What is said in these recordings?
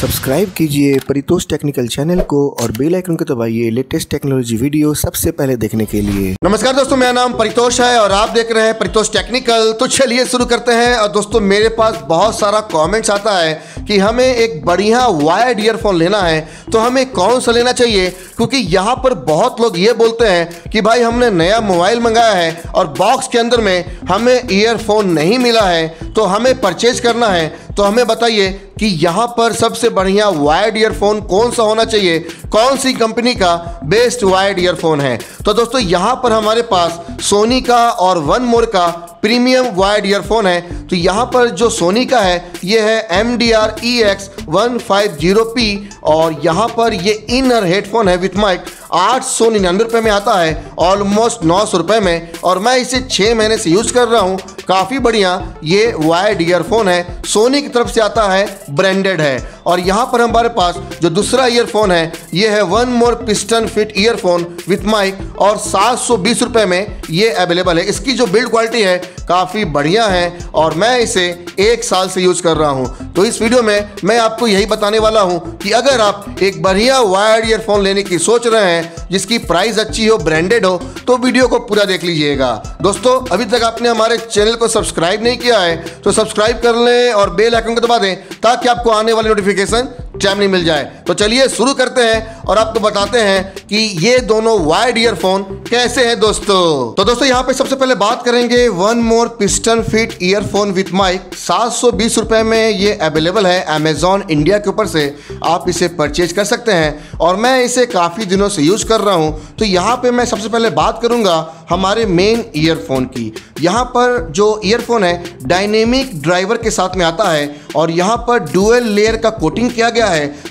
Subscribe कीजिए Paritosh technical channel को और बेल आइकन को दबाइए लेटेस्ट टेक्नोलॉजी वीडियो सबसे पहले देखने के लिए। नमस्कार दोस्तों, मेरा नाम परितोष है और आप देख रहे हैं परितोष टेक्निकल। तो चलिए शुरू करते हैं। और दोस्तों, मेरे पास बहुत सारा कमेंट्स आता है कि हमें एक बढ़िया वायर्ड ईयरफोन लेना है, तो हमें कौन सा लेना चाहिए, क्योंकि यहाँ पर बहुत लोग ये बोलते हैं कि भाई हमने नया मोबाइल मंगाया है और बॉक्स के अंदर में हमें ईयरफोन नहीं मिला है, तो हमें परचेज करना है। तो हमें बताइए कि यहाँ पर सबसे बढ़िया वायर्ड ईयरफोन कौन सा होना चाहिए, कौन सी कंपनी का बेस्ट वायर्ड ईयरफोन है। तो दोस्तों, यहाँ पर हमारे पास सोनी का और वन मोर का प्रीमियम वायर्ड ईयरफोन है। तो यहाँ पर जो सोनी का है ये है MDR EX150P और यहाँ पर ये इनर हेडफोन है विथ माइक। 899 रुपये में आता है, ऑलमोस्ट 900 रुपये में, और मैं इसे 6 महीने से यूज़ कर रहा हूँ। काफ़ी बढ़िया ये वायर्ड ईयरफोन है, सोनी की तरफ से आता है, ब्रांडेड है। और यहाँ पर हमारे पास जो दूसरा ईयरफोन है ये है one more piston fit earphone with mic और 720 रुपये में ये अवेलेबल है। इसकी जो बिल्ड क्वालिटी है काफ़ी बढ़िया है और मैं इसे 1 साल से यूज़ कर रहा हूँ। तो इस वीडियो में मैं आपको यही बताने वाला हूँ कि अगर आप एक बढ़िया वायर्ड ईयरफोन लेने की सोच रहे हैं जिसकी प्राइस अच्छी हो, ब्रांडेड हो, तो वीडियो को पूरा देख लीजिएगा। दोस्तों, अभी तक आपने हमारे चैनल को सब्सक्राइब नहीं किया है तो सब्सक्राइब कर लें और बेल आइकन को दबा दें ताकि आपको आने वाली नोटिफिकेशन टाइमली मिल जाए। तो चलिए शुरू करते हैं और आपको बताते हैं कि ये दोनों वायर्ड ईयरफोन कैसे हैं दोस्तों। तो दोस्तों, यहाँ पे सबसे पहले बात करेंगे one more piston fit earphone with mic. 720 रुपये में ये अवेलेबल है अमेजॉन इंडिया के ऊपर से, आप इसे परचेज कर सकते हैं और मैं इसे काफ़ी दिनों से यूज कर रहा हूँ। तो यहाँ पे मैं सबसे पहले बात करूँगा हमारे मेन ईयरफोन की। यहाँ पर जो ईयरफोन है डायनेमिक ड्राइवर के साथ में आता है और यहाँ पर डुअल लेयर का कोटिंग किया गया है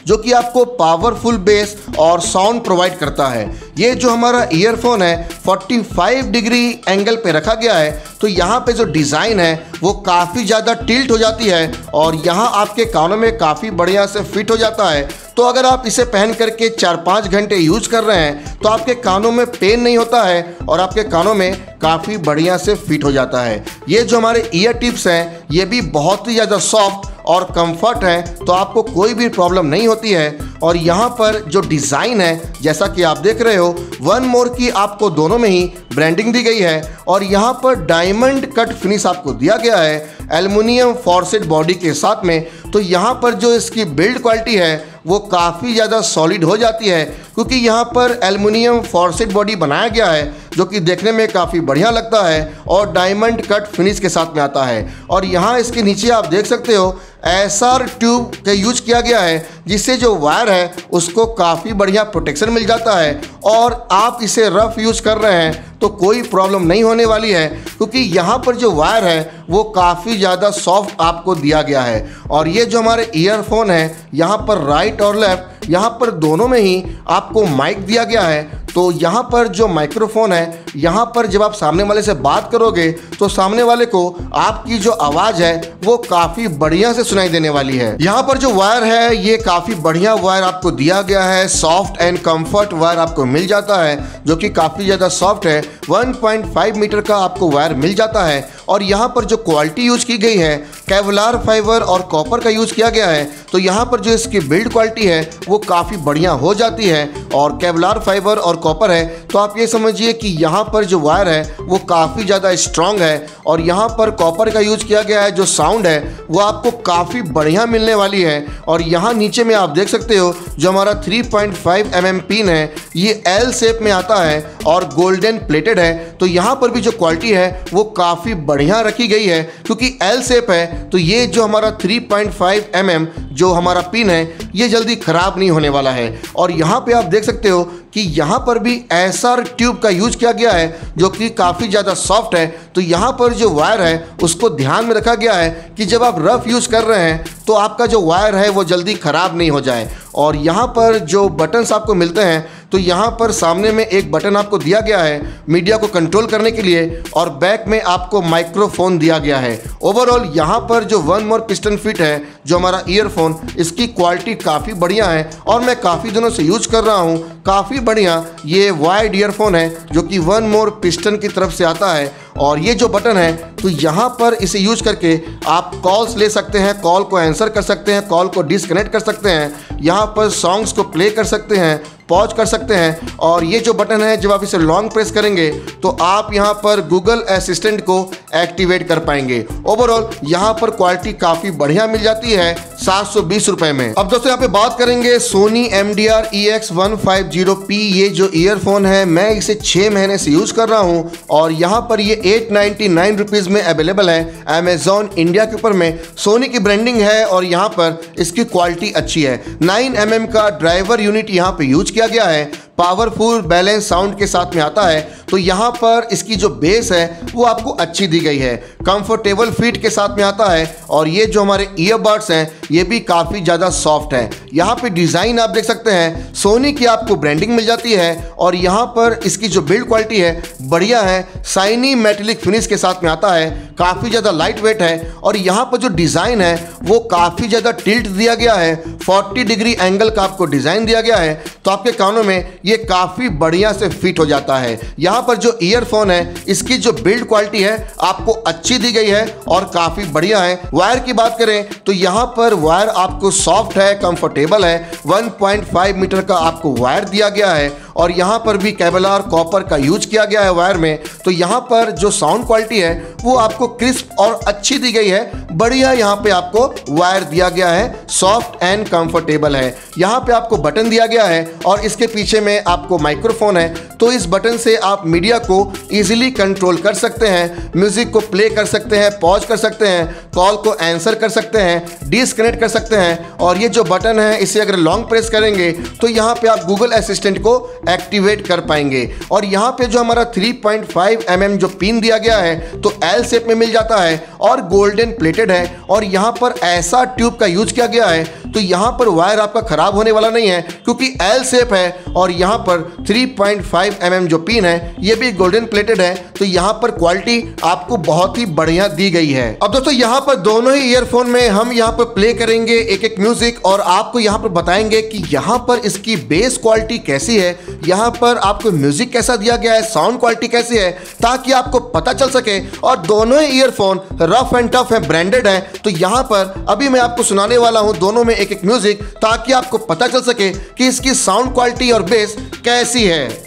जो कि आपको पावरफुल बेस और साउंड प्रोवाइड करता है। ये जो हमारा ईयरफोन है 45 डिग्री एंगल पे रखा गया है, तो यहाँ पे जो डिज़ाइन है वो काफ़ी ज़्यादा टिल्ट हो जाती है और यहाँ आपके कानों में काफ़ी बढ़िया से फिट हो जाता है। तो अगर आप इसे पहन करके 4-5 घंटे यूज कर रहे हैं तो आपके कानों में पेन नहीं होता है और आपके कानों में काफ़ी बढ़िया से फिट हो जाता है। ये जो हमारे ईयर टिप्स हैं ये भी बहुत ही ज़्यादा सॉफ्ट और कंफर्ट है, तो आपको कोई भी प्रॉब्लम नहीं होती है। और यहाँ पर जो डिज़ाइन है जैसा कि आप देख रहे हो, वन मोर की आपको दोनों में ही ब्रांडिंग दी गई है और यहाँ पर डायमंड कट फिनिश आपको दिया गया है एल्युमिनियम फॉर्सेट बॉडी के साथ में। तो यहाँ पर जो इसकी बिल्ड क्वालिटी है वो काफ़ी ज़्यादा सॉलिड हो जाती है क्योंकि यहाँ पर एल्युमिनियम फॉर्सेट बॉडी बनाया गया है जो कि देखने में काफ़ी बढ़िया लगता है और डायमंड कट फिनिश के साथ में आता है। और यहाँ इसके नीचे आप देख सकते हो SR ट्यूब का यूज किया गया है जिससे जो वायर है उसको काफ़ी बढ़िया प्रोटेक्शन मिल जाता है और आप इसे रफ यूज़ कर रहे हैं तो कोई प्रॉब्लम नहीं होने वाली है क्योंकि यहाँ पर जो वायर है वो काफ़ी ज़्यादा सॉफ्ट आपको दिया गया है। और ये जो हमारे ईयरफोन है यहाँ पर राइट और लेफ़्ट, यहाँ पर दोनों में ही आपको माइक दिया गया है। तो यहाँ पर जो माइक्रोफोन है, यहाँ पर जब आप सामने वाले से बात करोगे तो सामने वाले को आपकी जो आवाज़ है वो काफ़ी बढ़िया से सुनाई देने वाली है। यहाँ पर जो वायर है ये काफ़ी बढ़िया वायर आपको दिया गया है, सॉफ्ट एंड कंफर्ट वायर आपको मिल जाता है जो कि काफ़ी ज़्यादा सॉफ्ट है। 1.5 मीटर का आपको वायर मिल जाता है और यहाँ पर जो क्वालिटी यूज़ की गई है केवलार फाइबर और कॉपर का यूज़ किया गया है। तो यहाँ पर जो इसकी बिल्ड क्वालिटी है वो काफ़ी बढ़िया हो जाती है और केवलार फाइबर और कॉपर है, तो आप ये समझिए कि यहाँ पर जो वायर है वो काफ़ी ज़्यादा स्ट्रॉन्ग है। और यहाँ पर कॉपर का यूज़ किया गया है, जो साउंड है वो आपको काफ़ी बढ़िया मिलने वाली है। और यहाँ नीचे में आप देख सकते हो जो हमारा 3.5 mm पिन है ये L शेप में आता है और गोल्डन प्लेटेड है। तो यहाँ पर भी जो क्वालिटी है वो काफ़ी बढ़िया रखी गई है क्योंकि L शेप है, तो ये जो हमारा 3.5 mm जो हमारा पिन है ये जल्दी ख़राब नहीं होने वाला है। और यहाँ पे आप देख सकते हो कि यहाँ पर भी SR ट्यूब का यूज किया गया है जो कि काफ़ी ज़्यादा सॉफ्ट है। तो यहाँ पर जो वायर है उसको ध्यान में रखा गया है कि जब आप रफ़ यूज़ कर रहे हैं तो आपका जो वायर है वो जल्दी ख़राब नहीं हो जाए। और यहाँ पर जो बटन्स आपको मिलते हैं, तो यहाँ पर सामने में एक बटन आपको दिया गया है मीडिया को कंट्रोल करने के लिए और बैक में आपको माइक्रोफोन दिया गया है। ओवरऑल यहाँ पर जो वन मोर पिस्टन फिट है जो हमारा ईयरफोन, इसकी क्वालिटी काफ़ी बढ़िया है और मैं काफ़ी दिनों से यूज कर रहा हूँ। काफ़ी बढ़िया ये वाइड ईयरफोन है जो कि वन मोर पिस्टन की तरफ से आता है और ये जो बटन है तो यहाँ पर इसे यूज करके आप कॉल्स ले सकते हैं, कॉल को आंसर कर सकते हैं, कॉल को डिसकनेक्ट कर सकते हैं, यहाँ पर सॉन्ग्स को प्ले कर सकते हैं, पॉज कर सकते हैं। और ये जो बटन है जब आप इसे लॉन्ग प्रेस करेंगे तो आप यहाँ पर गूगल असिस्टेंट को एक्टिवेट कर पाएंगे। ओवरऑल यहाँ पर क्वालिटी काफ़ी बढ़िया मिल जाती है 720 रुपए में। अब दोस्तों यहाँ पे बात करेंगे सोनी MDR EX150P। ये जो ईयरफोन है मैं इसे 6 महीने से यूज कर रहा हूँ और यहाँ पर ये 899 रुपीज़ में अवेलेबल है अमेजॉन इंडिया के ऊपर में। सोनी की ब्रांडिंग है और यहाँ पर इसकी क्वालिटी अच्छी है। 9 mm का ड्राइवर यूनिट यहाँ पे यूज किया गया है, पावरफुल बैलेंस साउंड के साथ में आता है। तो यहाँ पर इसकी जो बेस है वो आपको अच्छी दी गई है, कंफर्टेबल फिट के साथ में आता है। और ये जो हमारे ईयरबड्स हैं ये भी काफ़ी ज़्यादा सॉफ्ट हैं। यहाँ पे डिज़ाइन आप देख सकते हैं, सोनी की आपको ब्रांडिंग मिल जाती है और यहाँ पर इसकी जो बिल्ड क्वालिटी है बढ़िया है, शाइनी मेटेलिक फिनिश के साथ में आता है, काफ़ी ज़्यादा लाइट वेट है। और यहाँ पर जो डिज़ाइन है वो काफ़ी ज़्यादा टिल्ट दिया गया है, 40 डिग्री एंगल का आपको डिज़ाइन दिया गया है, तो आपके कानों में ये काफ़ी बढ़िया से फिट हो जाता है। यहाँ पर जो ईयरफोन है इसकी जो बिल्ड क्वालिटी है आपको अच्छी दी गई है और काफ़ी बढ़िया है। वायर की बात करें तो यहाँ पर वायर आपको सॉफ्ट है, कंफर्टेबल है, 1.5 मीटर का आपको वायर दिया गया है और यहाँ पर भी केबलार कॉपर का यूज किया गया है वायर में। तो यहाँ पर जो साउंड क्वालिटी है वो आपको क्रिस्प और अच्छी दी गई है, बढ़िया यहाँ पे आपको वायर दिया गया है, सॉफ्ट एंड कंफर्टेबल है। यहाँ पे आपको बटन दिया गया है और इसके पीछे में आपको माइक्रोफोन है, तो इस बटन से आप मीडिया को ईजिली कंट्रोल कर सकते हैं, म्यूजिक को प्ले कर सकते हैं, पॉज कर सकते हैं, कॉल को आंसर कर सकते हैं, डिसकनेक्ट कर सकते हैं। और ये जो बटन है इसे अगर लॉन्ग प्रेस करेंगे तो यहाँ पे आप गूगल असिस्टेंट को एक्टिवेट कर पाएंगे। और यहाँ पे जो हमारा 3.5 mm जो पिन दिया गया है तो एल शेप में मिल जाता है और गोल्डन प्लेटेड है और यहाँ पर ऐसा ट्यूब का यूज किया गया है तो यहाँ पर वायर आपका खराब होने वाला नहीं है क्योंकि एल शेप है। और यहाँ पर 3.5 mm जो पिन है ये भी गोल्डन प्लेटेड है, तो यहाँ पर क्वालिटी आपको बहुत ही बढ़िया दी गई है। अब दोस्तों यहाँ पर दोनों ही ईयरफोन में हम यहाँ पर प्ले करेंगे एक एक म्यूजिक और आपको यहाँ पर बताएंगे कि यहाँ पर इसकी बेस क्वालिटी कैसी है, यहाँ पर आपको म्यूजिक कैसा दिया गया है, साउंड क्वालिटी कैसी है, ताकि आपको पता चल सके। और दोनों ही ईयरफोन रफ एंड टफ है, ब्रांडेड है, तो यहाँ पर अभी मैं आपको सुनाने वाला हूँ दोनों में एक एक म्यूजिक ताकि आपको पता चल सके कि इसकी साउंड क्वालिटी और बेस कैसी है।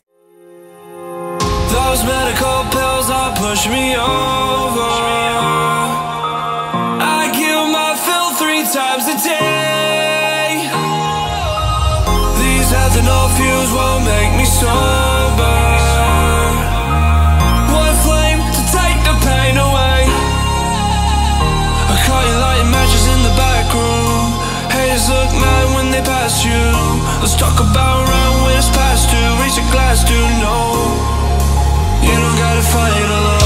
And all fuse won't make me sober. One flame to take the pain away. I caught you lighting matches in the back room. Haters look mad when they pass you. Let's talk about round when it's past due. Raise your glass to know you don't gotta fight alone.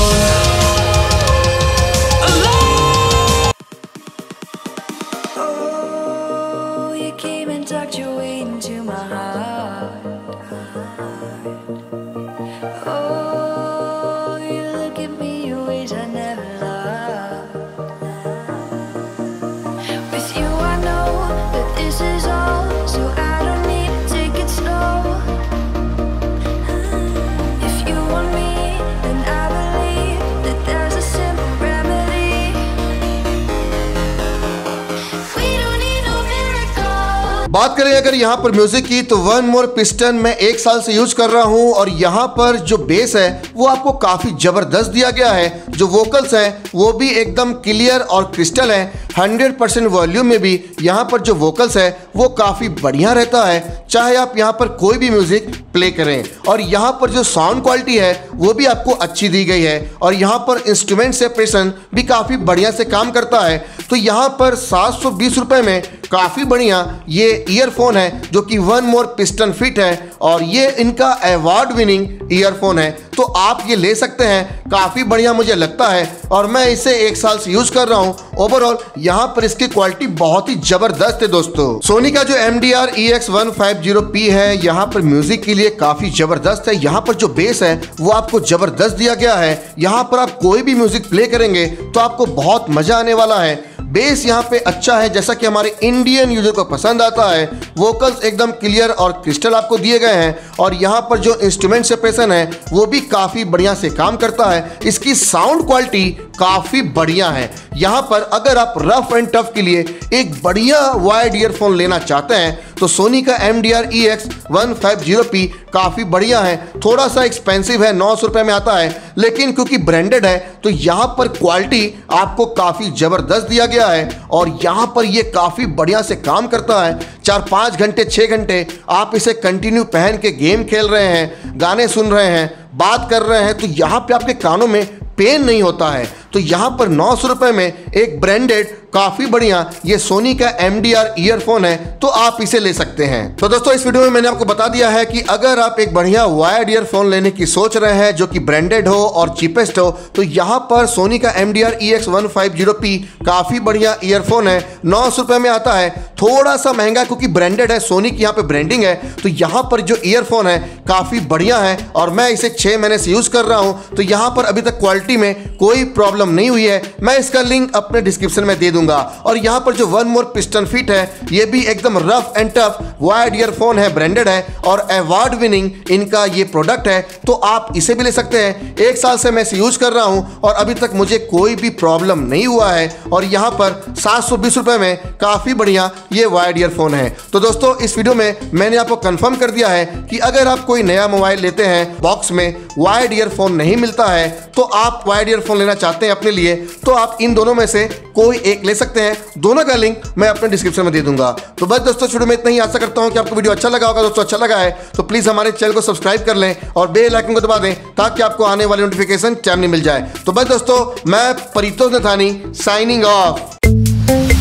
बात करें अगर यहाँ पर music की तो one more piston मैं 1 साल से यूज कर रहा हूँ और यहाँ पर जो बेस है वो आपको काफ़ी ज़बरदस्त दिया गया है। जो वोकल्स हैं वो भी एकदम क्लियर और क्रिस्टल है। 100% वॉल्यूम में भी यहाँ पर जो वोकल्स है वो काफ़ी बढ़िया रहता है, चाहे आप यहाँ पर कोई भी म्यूज़िक प्ले करें। और यहाँ पर जो साउंड क्वालिटी है वो भी आपको अच्छी दी गई है और यहाँ पर इंस्ट्रूमेंट सेपरेशन भी काफ़ी बढ़िया से काम करता है। तो यहाँ पर 720 रुपये में काफ़ी बढ़िया ये ईयरफोन है जो कि वन मोर पिस्टन फिट है और ये इनका अवार्ड विनिंग ईयरफोन है, तो आप ये ले सकते हैं। काफ़ी बढ़िया मुझे लगता है और मैं इसे 1 साल से यूज़ कर रहा हूँ। ओवरऑल यहाँ पर इसकी क्वालिटी बहुत ही ज़बरदस्त है दोस्तों। सोनी का जो MDR EX150P है यहाँ पर म्यूज़िक के लिए काफ़ी ज़बरदस्त है। यहाँ पर जो बेस है वो आपको ज़बरदस्त दिया गया है। यहाँ पर आप कोई भी म्यूज़िक प्ले करेंगे तो आपको बहुत मज़ा आने वाला है। बेस यहाँ पे अच्छा है जैसा कि हमारे इंडियन यूजर को पसंद आता है। वोकल्स एकदम क्लियर और क्रिस्टल आपको दिए गए हैं और यहाँ पर जो इंस्ट्रूमेंट सेपरेशन है वो भी काफ़ी बढ़िया से काम करता है। इसकी साउंड क्वालिटी काफ़ी बढ़िया है। यहाँ पर अगर आप रफ एंड टफ के लिए एक बढ़िया वायर्ड ईयरफोन लेना चाहते हैं तो सोनी का MDR EX150P काफ़ी बढ़िया है। थोड़ा सा एक्सपेंसिव है, 900 रुपये में आता है, लेकिन क्योंकि ब्रांडेड है तो यहाँ पर क्वालिटी आपको काफ़ी ज़बरदस्त दिया गया है और यहाँ पर ये काफ़ी बढ़िया से काम करता है। 4-5 घंटे 6 घंटे आप इसे कंटिन्यू पहन के गेम खेल रहे हैं, गाने सुन रहे हैं, बात कर रहे हैं तो यहाँ पे आपके कानों में पेन नहीं होता है। तो यहाँ पर 900 रुपये में एक ब्रांडेड काफ़ी बढ़िया ये सोनी का MDR ईयरफोन है तो आप इसे ले सकते हैं। तो दोस्तों इस वीडियो में मैंने आपको बता दिया है कि अगर आप एक बढ़िया वायर्ड ईयरफोन लेने की सोच रहे हैं जो कि ब्रांडेड हो और चीपेस्ट हो तो यहाँ पर सोनी का MDR EX150P काफ़ी बढ़िया ईयरफोन है। 900 रुपये में आता है, थोड़ा सा महंगा क्योंकि ब्रांडेड है, सोनी की यहाँ पर ब्रांडिंग है। तो यहाँ पर जो ईयरफोन है काफ़ी बढ़िया है और मैं इसे 6 महीने से यूज़ कर रहा हूँ तो यहाँ पर अभी तक क्वालिटी में कोई प्रॉब्लम नहीं हुई है। मैं इसका लिंक अपने डिस्क्रिप्शन में दे दूंगा। और यहाँ पर जो वन मोर पिस्टन फिट है ये भी एकदम rough and tough wired earphone है, ब्रांडेड है और अवार्ड विनिंग इनका ये प्रोडक्ट है तो आप इसे भी ले सकते हैं। 1 साल से मैं इसे यूज कर रहा हूँ और अभी तक मुझे कोई भी प्रॉब्लम नहीं हुआ है और यहाँ पर 720 रुपये में काफ़ी बढ़िया ये वायर्ड ईयरफोन है। तो दोस्तों इस वीडियो में मैंने आपको कन्फर्म कर दिया है कि अगर आप कोई नया मोबाइल लेते हैं बॉक्स में वायर्ड ईयरफोन नहीं मिलता है तो आप वायर्ड ईयरफोन लेना चाहते हैं अपने लिए तो आप इन दोनों में से कोई एक ले सकते हैं। दोनों का लिंक मैं अपने डिस्क्रिप्शन में दे दूंगा। तो बस दोस्तों शुरू में इतना ही। आशा करता हूं कि आपको वीडियो अच्छा लगा होगा। दोस्तों अच्छा लगा है तो प्लीज़ हमारे चैनल को सब्सक्राइब कर लें और बेल आइकन को दबा दें ताकि आपको आने वाली नोटिफिकेशन टाइम में मिल जाए। तो बस दोस्तों मैं परितोष टेक्निकल साइनिंग ऑफ।